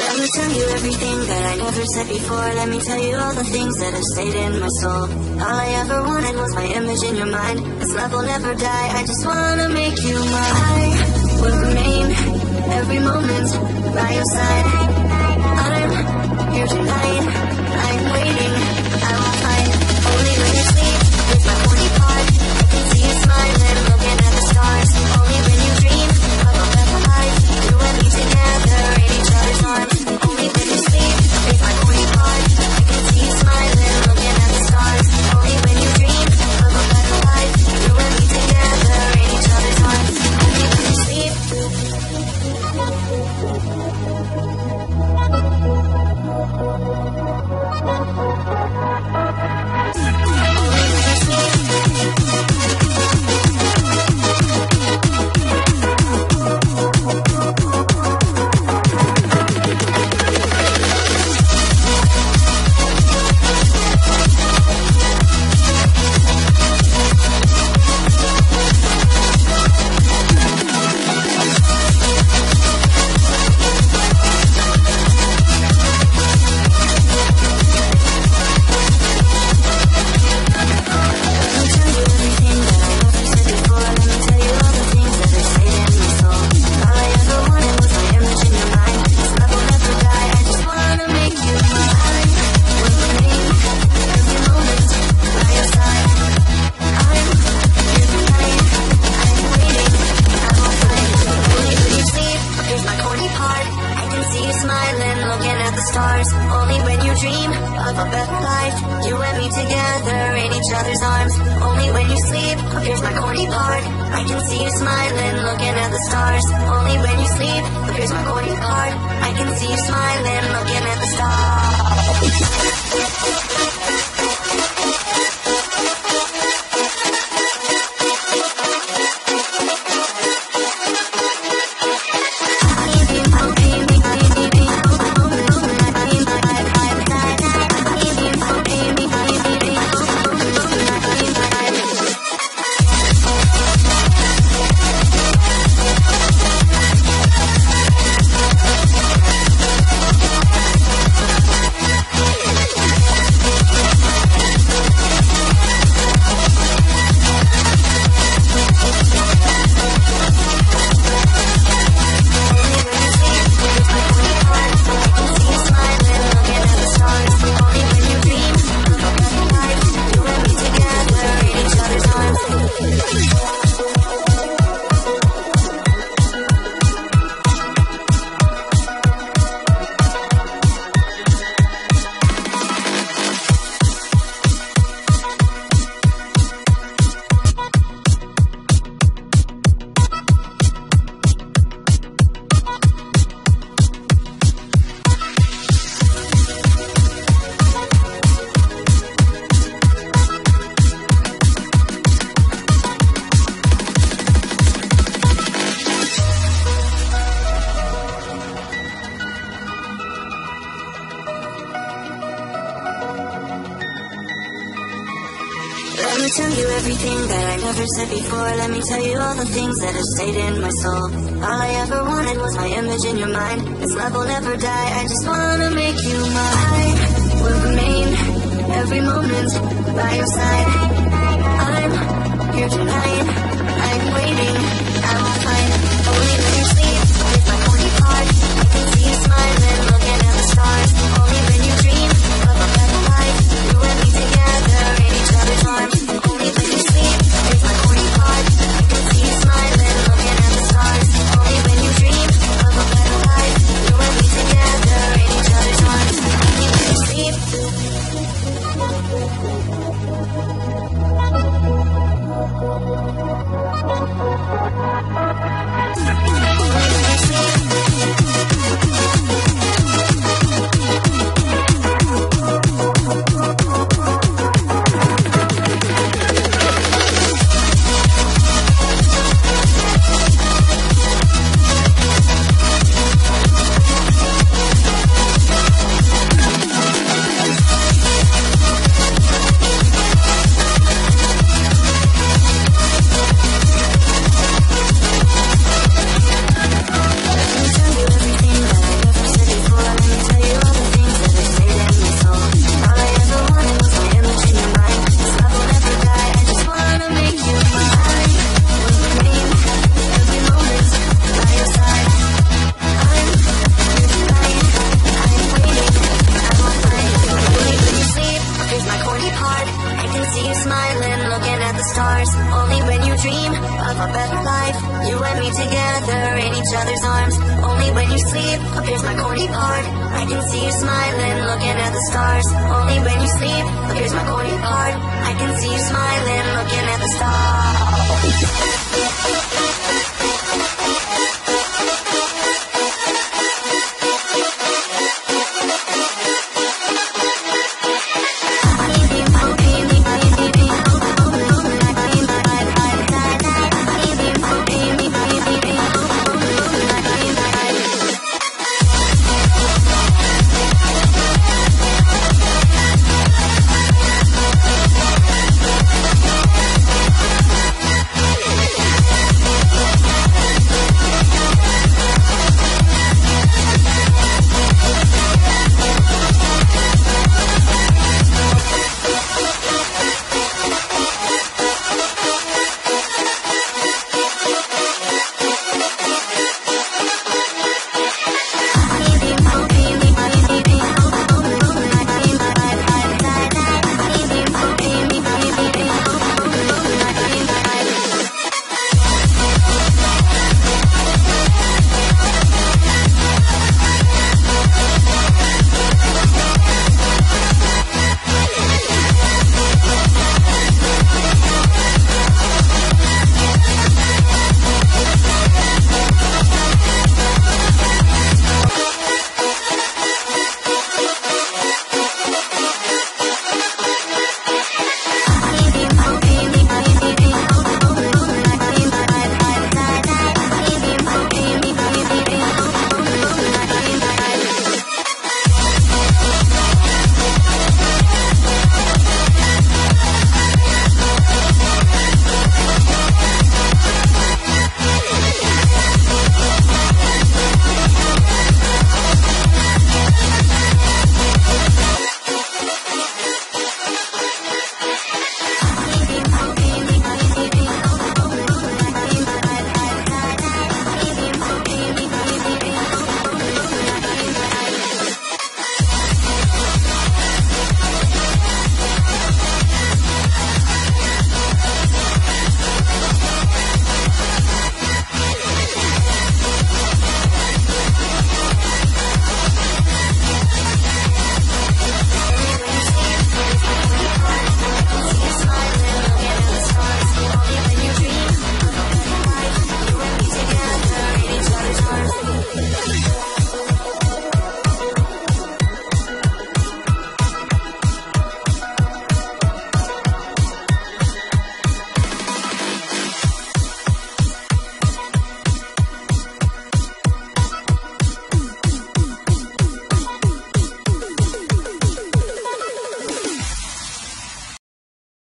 Let me tell you everything that I never said before. Let me tell you all the things that have stayed in my soul. All I ever wanted was my image in your mind. This love will never die, I just wanna make you mine. I will remain every moment by your side. I'm here tonight, I'm waiting, I will fight. Only when you sleep with my only part, I can see you smiling, looking at the stars. Only when you dream of a better life, you and me together in each other's arms. Only when you sleep with my only part, I can see you smiling, looking at the stars. Only when you dream of a better life, you and me together in each other's arms. Only when you sleep. sleep hard. I can see you smiling, looking at the stars. Only when you sleep, here's my calling card. I can see you smiling, looking at the stars.